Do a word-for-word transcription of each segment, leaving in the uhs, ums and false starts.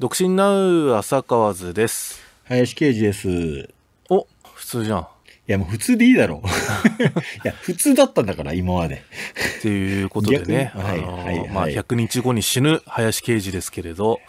独身ナウ浅川津です。林啓司です。お、普通じゃん。いや、もう普通でいいだろう。いや、普通だったんだから今まで。ということでね、ひゃくにちごに死ぬ林啓司ですけれど、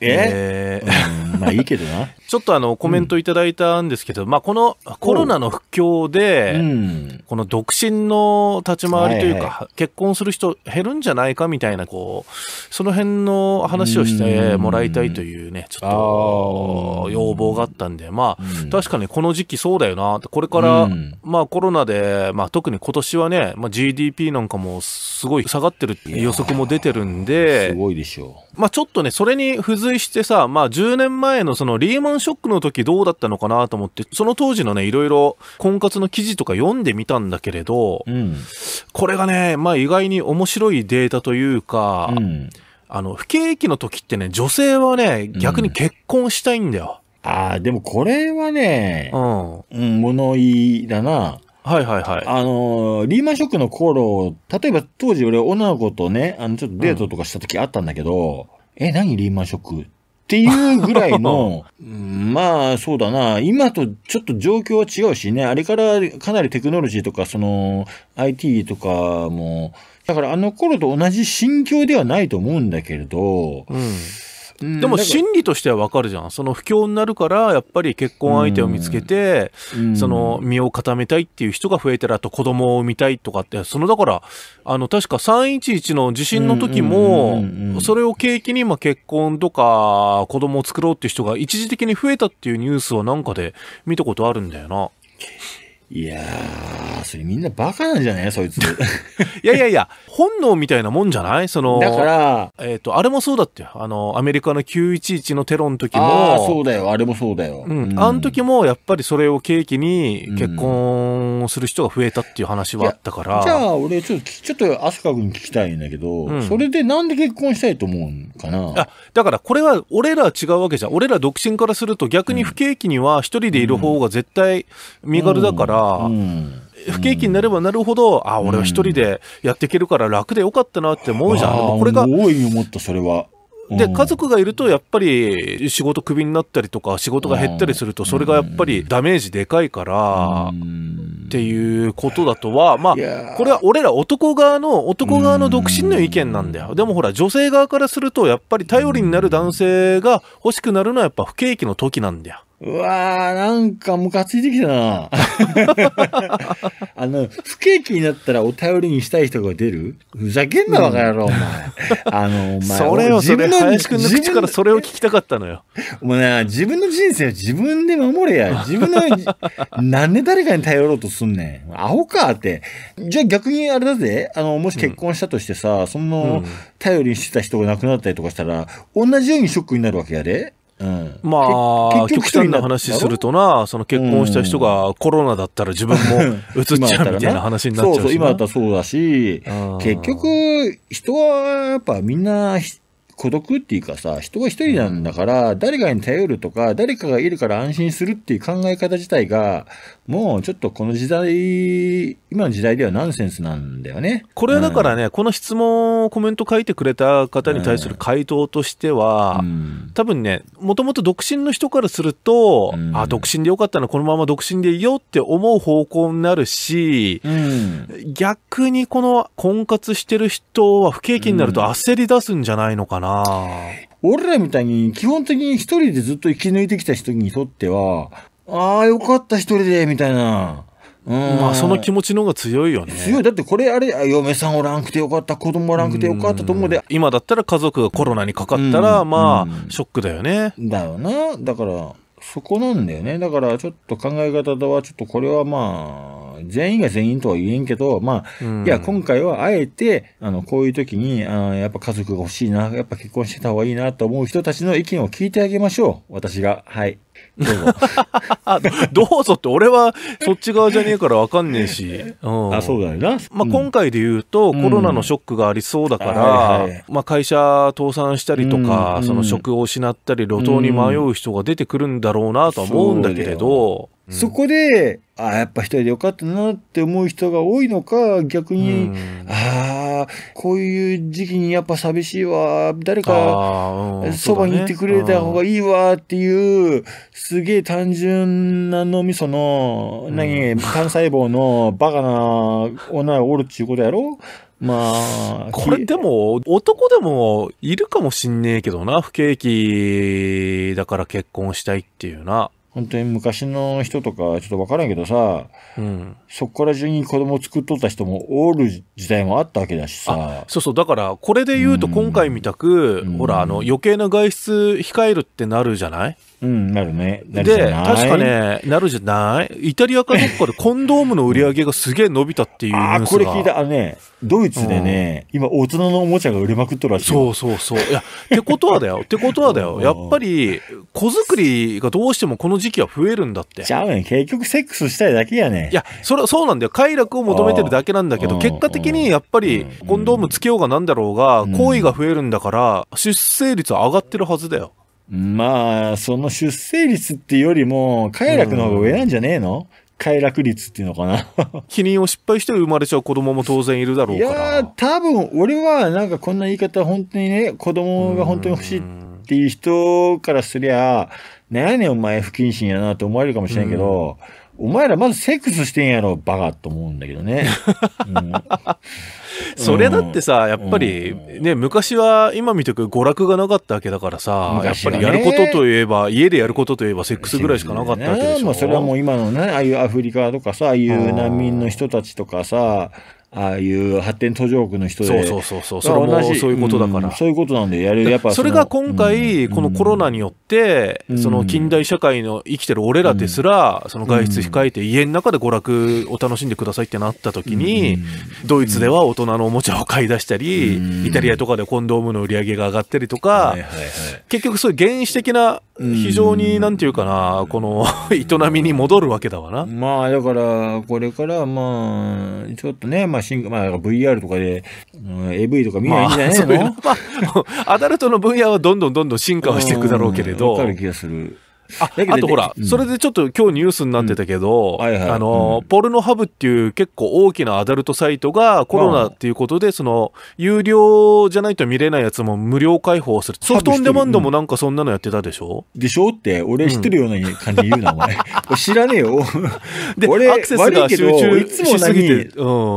えー、うん、まあいいけどな。ちょっとあのコメントいただいたんですけど、うん、まあこのコロナの不況で、うん、この独身の立ち回りというか、はいはい、結婚する人減るんじゃないかみたいな、こうその辺の話をしてもらいたいというね、うん、ちょっと要望があったんで、まあ、うん、確かにこの時期そうだよな。これから、うん、まあコロナで、まあ、特に今年はね、まあ、ジーディーピー なんかもすごい下がってるって予測も出てるんで、すごいでしょう。まあちょっとね、それに付随してさ、まあじゅうねんまえのそのリーマンショックの時どうだったのかなと思って、その当時のね、いろいろ婚活の記事とか読んでみたんだけれど、うん、これがね、まあ意外に面白いデータというか、うん、あの不景気の時ってね、女性はね、逆に結婚したいんだよ。うん、ああ、でもこれはね、うん、物言いだな。はいはいはい。あのー、リーマンショックの頃、例えば当時俺女の子とね、あのちょっとデートとかした時あったんだけど、うん、え、何リーマンショック？っていうぐらいの、まあそうだな、今とちょっと状況は違うしね、あれからかなりテクノロジーとか、その アイティー とかも、だからあの頃と同じ心境ではないと思うんだけれど、うん、でも心理としてはわかるじゃん。その不況になるから、やっぱり結婚相手を見つけて、うん、その身を固めたいっていう人が増えてる、あと子供を産みたいとかって、そのだから、あの確かさんいちいちの地震の時も、それを契機に今結婚とか子供を作ろうっていう人が一時的に増えたっていうニュースはなんかで見たことあるんだよな。いやー、それみんなバカなんじゃないそいつ。いやいやいや、本能みたいなもんじゃない？その、だから、えっと、あれもそうだってよ。あの、アメリカのきゅういちいちのテロの時も。ああ、そうだよ。あれもそうだよ。うん。うん、あの時も、やっぱりそれを契機に、結婚する人が増えたっていう話はあったから。うん、じゃあ、俺、ちょっと、ちょっと、飛鳥君に聞きたいんだけど、うん、それでなんで結婚したいと思うんかな？あ、だから、これは、俺らは違うわけじゃん。俺ら独身からすると、逆に不景気には、一人でいる方が絶対、身軽だから、うんうんうん、不景気になればなるほど、うん、あ、俺は一人でやっていけるから楽でよかったなって思うじゃん。これが多い思ったそれは。で、家族がいるとやっぱり仕事クビになったりとか仕事が減ったりすると、それがやっぱりダメージでかいからっていうことだとは、まあこれは俺ら男側の男側の独身の意見なんだよ。でもほら、女性側からするとやっぱり頼りになる男性が欲しくなるのはやっぱ不景気の時なんだよ。うわー、なんかムカついてきたな。あの、不景気になったらお便りにしたい人が出る？ふざけんな、バカ野郎、お前。あの、お前。それを、それ、林くんの口からそれを聞きたかったのよ。お前な、自分の人生は自分で守れや。自分の、なんで誰かに頼ろうとすんねん。アホかって。じゃあ逆にあれだぜ。あの、もし結婚したとしてさ、うん、その、頼りにしてた人が亡くなったりとかしたら、同じようにショックになるわけやで。うん、まあ極端な話するとな、その結婚した人がコロナだったら自分もうつっちゃうみたいな話になっちゃうし、そうそう、今だったらそうだし、結局人はやっぱみんな孤独っていうかさ、人が一人なんだから、うん、誰かに頼るとか誰かがいるから安心するっていう考え方自体がもうちょっとこの時代、今の時代ではナンセンスなんだよね。これはだからね、うん、この質問コメント書いてくれた方に対する回答としては、うん、多分ね、もともと独身の人からすると、うん、あ、独身でよかったな、このまま独身でいいよって思う方向になるし、うん、逆にこの婚活してる人は不景気になると焦り出すんじゃないのかな。うん、俺らみたいに基本的に一人でずっと生き抜いてきた人にとっては、ああ、よかった、一人で、みたいな。うん。まあ、その気持ちの方が強いよね。強い。だって、これ、あれ、嫁さんおらんくてよかった、子供おらんくてよかったと思うで。今だったら家族がコロナにかかったら、まあ、ショックだよね。だよな。だから、そこなんだよね。だから、ちょっと考え方は、ちょっとこれはまあ、全員が全員とは言えんけど、まあ、うん、いや、今回はあえて、あの、こういう時に、あ、やっぱ家族が欲しいな、やっぱ結婚してた方がいいなと思う人たちの意見を聞いてあげましょう。私が。はい。どうぞ。どうぞって、俺はそっち側じゃねえからわかんねえし。うん、あ、そうだよな。まあ、今回で言うと、うん、コロナのショックがありそうだから、うん、まあ、会社倒産したりとか、うん、その職を失ったり、路頭に迷う人が出てくるんだろうなとは思うんだけれど、うんうん、そこで、ああ、やっぱ一人でよかったなって思う人が多いのか、逆に、うん、ああ、こういう時期にやっぱ寂しいわ、誰かそばに行ってくれた方がいいわっていう、すげえ単純な脳みその、うん、何、単細胞のバカな女がおるっちゅうことやろ。まあ、これでも、男でもいるかもしんねえけどな、不景気だから結婚したいっていうな。本当に昔の人とかちょっとわからんけどさ、うん、そこから順に子供作っとった人もおる時代もあったわけだしさ。そうそう、だからこれで言うと今回みたく、うん、ほらあの余計な外出控えるってなるじゃない。うん、なるね。なるじゃない。で、確かね、なるじゃない。イタリアかどっかでコンドームの売り上げがすげえ伸びたっていうニュースが。あ、これ聞いた。あのね、ドイツでね、うん、今大人のおもちゃが売れまくっとるらしい。そうそうそう。いや、ってことはだよ。ってことはだよ。やっぱり子作りがどうしてもこの時期は増えるんだって。じゃあね、結局セックスしたいだけやね。いや、それはそうなんだよ。快楽を求めてるだけなんだけど、結果的にやっぱりコンドームつけようがなんだろうが、行為が増えるんだから、出生率は上がってるはずだよ。まあ、その出生率っていうよりも、快楽の方が上なんじゃねえの、うん、快楽率っていうのかな。避妊を失敗して生まれちゃう子供も当然いるだろうから。いやー、多分、俺はなんかこんな言い方、本当にね、子供が本当に欲しいっていう人からすりゃ、なんやねんお前不謹慎やなって思われるかもしれんけど、うん、お前らまずセックスしてんやろ、バカと思うんだけどね。うんそれだってさ、やっぱりね、昔は今見てく娯楽がなかったわけだからさ、やっぱりやることといえば、家でやることといえばセックスぐらいしかなかったわけでしょ。それはもう今のね、ああいうアフリカとかさ、ああいう難民の人たちとかさ、ああいう発展途上国の人で。そうそうそう、それもそういうことだから。そういうことなんで、やる、やっぱそれが今回、このコロナによって、その近代社会の生きてる俺らですら、その外出控えて家の中で娯楽を楽しんでくださいってなった時に、ドイツでは大人のおもちゃを買い出したり、イタリアとかでコンドームの売り上げが上がったりとか、結局そういう原始的な、非常になんていうかな、この営みに戻るわけだわな。まあだから、これからまあ、ちょっとね、まあ、まあ、ブイアール とかで、うん、エーブイ とか見ないんじゃないの、まあ、アダルトの分野はどんどんどんどん進化はしていくだろうけれど。わかる気がする。あ、あとほら、それでちょっと今日ニュースになってたけど、あの、ポルノハブっていう結構大きなアダルトサイトがコロナっていうことで、その、有料じゃないと見れないやつも無料開放する。ソフトオンデマンドもなんかそんなのやってたでしょ、うん、でしょって、俺知ってるような感じで言うな、お前。知らねえよ。で、俺、アクセスが集中しすぎて。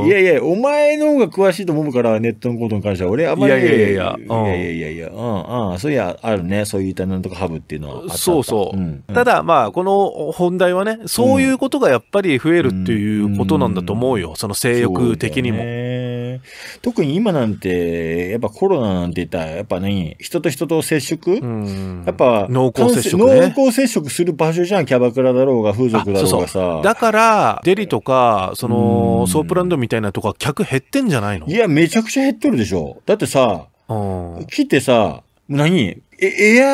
いやいや、お前の方が詳しいと思うから、ネットのことに関しては。俺、あんまり。いやいやいや。いやいやいやいや。うんうん。そういや、あるね。そういうなんとかハブっていうのは。そうそう。ただまあこの本題はね、そういうことがやっぱり増えるっていうことなんだと思うよ、その性欲的にも、ね、特に今なんてやっぱコロナなんて言ったらやっぱね、人と人と接触、うん、やっぱ濃厚接触、ね、濃厚接触する場所じゃん、キャバクラだろうが風俗だろうがさ。そうそう、だからデリとかそのソープランドみたいなとか客減ってんじゃないの。いや、めちゃくちゃ減ってるでしょ。だってさ、うん、来てさ、何えエア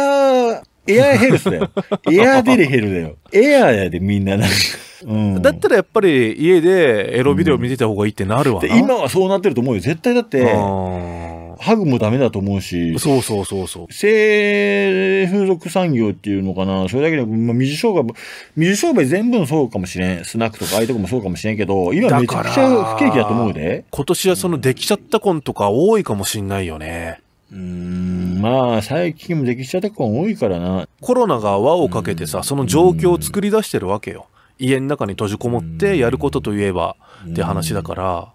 ーエアヘルスだよ。エアデリヘルだよ。エアやで、みんななんか。うん、だったらやっぱり家でエロビデオ見てた方がいいってなるわな、うん、今はそうなってると思うよ。絶対だって、ハグもダメだと思うし。そうそうそうそう。性風俗産業っていうのかな。それだけで、まあ、水商売、水商売全部もそうかもしれん。スナックとかああいうとこもそうかもしれんけど、今めちゃくちゃ不景気だと思うで。今年はそのできちゃった婚とか多いかもしんないよね。うーん、まあ最近もできちゃった子多いからな。コロナが輪をかけてさ、その状況を作り出してるわけよ。家の中に閉じこもってやることといえばって話だから。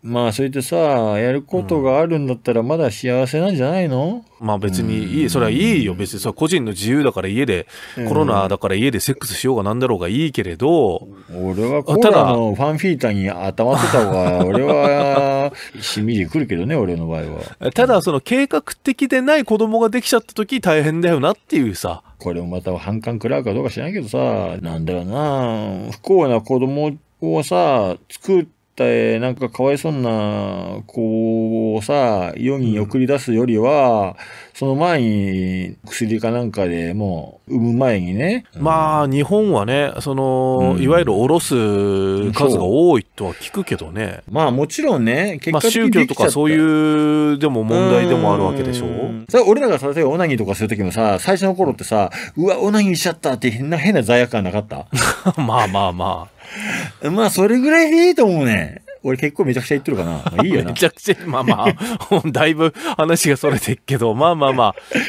まあそれでさ、やることがあるんだったらまだ幸せなんじゃないの？まあ別にいい、それはいいよ。別にそれは個人の自由だから、家で、コロナだから家でセックスしようがなんだろうがいいけれど。俺はコロナのファンフィーターに頭当てた方が、俺は、しみじくるけどね、俺の場合は。ただその計画的でない子供ができちゃった時大変だよなっていうさ。これもまた反感食らうかどうか知らないけどさ、なんだろうな、不幸な子供をさ、作って、ってなんかかわいそうな子をさ、世に送り出すよりは、その前に薬かなんかでもう産む前にね。まあ、うん、日本はね、その、うん、いわゆるおろす数が多いとは聞くけどね。まあもちろんね、結果的にできちゃった、まあ、宗教とかそういうでも問題でもあるわけでしょ。さ、俺らが例えばオナニーとかするときもさ、最初の頃ってさ、うわオナニーしちゃったって変な変な罪悪感なかった？まあまあまあ。まあ、それぐらいでいいと思うね。俺結構めちゃくちゃ言ってるかな。まあ、いいよな。めちゃくちゃ、まあまあ、だいぶ話がそれてるけど、まあまあま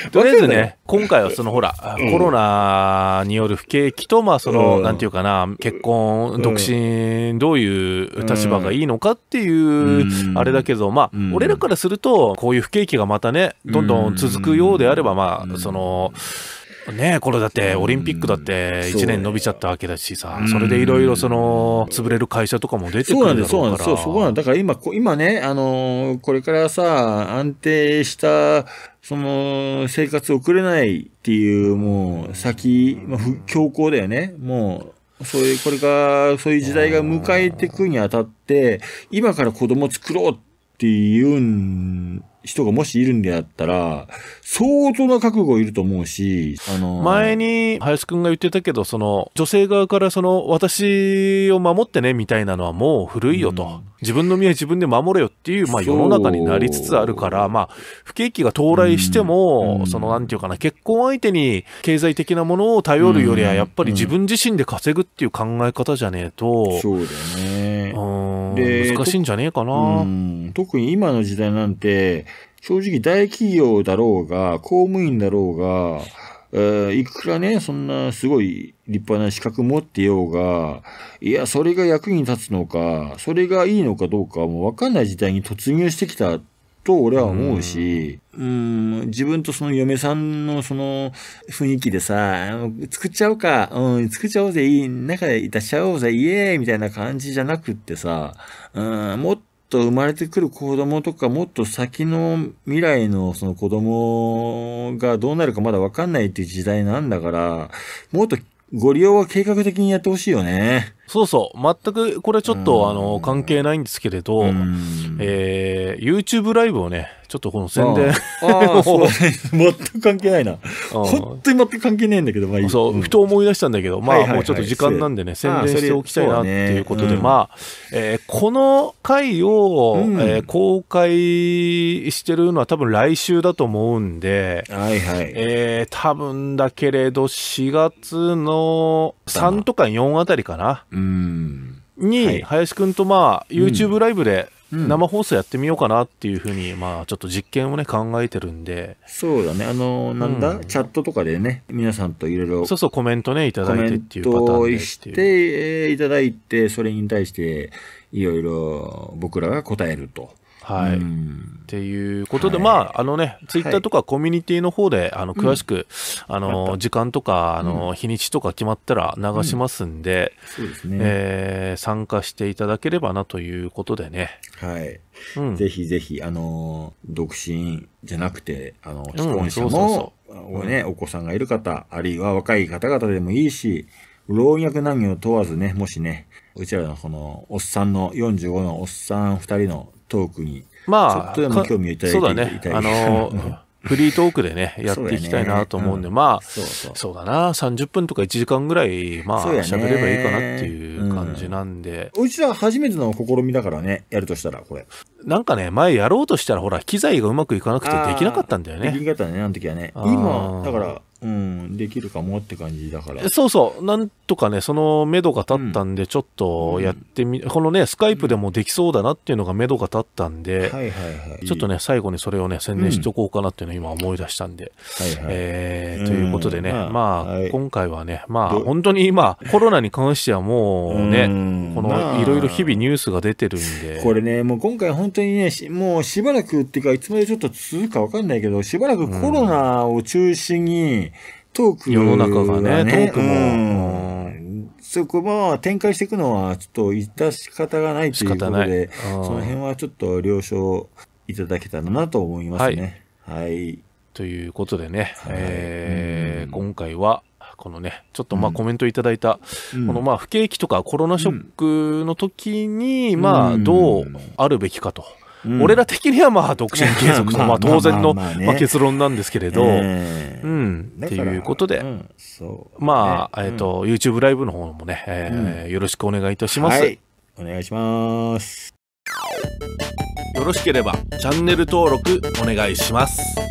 あ。とりあえずね、今回はそのほら、うん、コロナによる不景気と、まあその、うん、なんていうかな、結婚、独身、うん、どういう立場がいいのかっていう、あれだけど、まあ、うん、俺らからすると、こういう不景気がまたね、どんどん続くようであれば、まあ、その、ねえ、これだってオリンピックだっていちねん延びちゃったわけだしさ、 そ, それでいろいろその潰れる会社とかも出てくるんだろうから。そうなんです、そうなんです、そうなんです。だから今今ね、あのー、これからさ、安定したその生活を送れないっていう、もう先、まあ、強行だよね、もう。そういう、これからそういう時代が迎えていくにあたって、今から子供作ろうっていうん人がもしいるんであったら、相当な覚悟いると思うし、あのー、前に林くんが言ってたけど、その女性側からその私を守ってねみたいなのはもう古いよと、うん、自分の身は自分で守れよっていう、まあ、世の中になりつつあるから、まあ、不景気が到来しても、うん、そのなんていうかな、結婚相手に経済的なものを頼るよりはやっぱり自分自身で稼ぐっていう考え方じゃねえと、そうだね、うん、難しいんじゃねえかな、うん、特に今の時代なんて。正直大企業だろうが、公務員だろうが、えー、いくらね、そんなすごい立派な資格持ってようが、いや、それが役に立つのか、それがいいのかどうかもう分かんない時代に突入してきたと俺は思うし、うん、うん、自分とその嫁さんのその雰囲気でさ、作っちゃおうか、うん、作っちゃおうぜ、いい、中でいたしちゃおうぜ、イエーイみたいな感じじゃなくってさ、うん、もっとと生まれてくる子供とか、もっと先の未来のその子供がどうなるかまだわかんないっていう時代なんだから、もっとご利用は計画的にやってほしいよね。そうそう。全く、これちょっとあの、関係ないんですけれど、えー、YouTube ライブをね、ちょっとこの宣伝を。全く関係ないな。本当に全く関係ないんだけど、まあいい。そう、ふと思い出したんだけど、まあもうちょっと時間なんでね、宣伝しておきたいなっていうことで、まあ、えー、この回を、えー、公開してるのは多分来週だと思うんで、はいはい。えー、多分だけれど、しがつのさんとかよんあたりかな。うんに、はい、林くんとまあ YouTube ライブで生放送やってみようかなっていうふうに、まあちょっと実験をね考えてるんで。そうだね、あのなんだ、うん、チャットとかでね、皆さんといろいろ、そうそう、コメントねいただいてっていうパターンで、コメントしていただいて、それに対していろいろ僕らが答えると。はい、うん、っていうことで、はい、まああのね、ツイッターとかコミュニティの方で、はい、あの詳しく、うん、あの時間とかあの、うん、日にちとか決まったら流しますんで、参加していただければなということでね。はい、うん、ぜひぜひあの独身じゃなくてあの既婚者もね、お子さんがいる方、あるいは若い方々でもいいし。老若男女問わずね、もしね、うちらのこの、おっさんの、よんじゅうごのおっさんふたりのトークに、まあ、ちょっとでも興味をいただいて、そうだね、あのー、フリートークでね、やっていきたいなと思うんで、まあ、そうだな、さんじゅっぷんとかいちじかんぐらい、まあ、喋ればいいかなっていう感じなんで。うちら初めての試みだからね、やるとしたら、これ。なんかね、前やろうとしたら、ほら、機材がうまくいかなくてできなかったんだよね。できなかったね、あの時はね。今、だから、うん、できるかもって感じだから。そうそう。なんとかね、その目処が立ったんで、ちょっとやってみ、うん、このね、スカイプでもできそうだなっていうのが目処が立ったんで、ちょっとね、最後にそれをね、宣伝しとこうかなっていうのを今思い出したんで。ということでね、うん、まあ、はい、今回はね、まあ、本当に今、コロナに関してはもうね、うん、この、いろいろ日々ニュースが出てるんで。これね、もう今回本当にね、もうしばらくっていうか、いつまでちょっと続くかわかんないけど、しばらくコロナを中心に、うん、トーク世の中がね、ねトークも、うん、そこも展開していくのはちょっと致し方がないということで、その辺はちょっと了承いただけたらなと思いますね。はい。はい、ということでね、今回はこのねちょっとまあコメントいただいた、うん、このまあ不景気とかコロナショックの時に、うん、まあどうあるべきかと、うん、俺ら的にはまあ独身継続とまあ当然のまあ結論なんですけれど、えーうん、っていうことで、うんそうね、まあ、えーと、うん、YouTube ライブの方もね、えーうん、よろしくお願いいたします、はい、お願いします。よろしければチャンネル登録お願いします。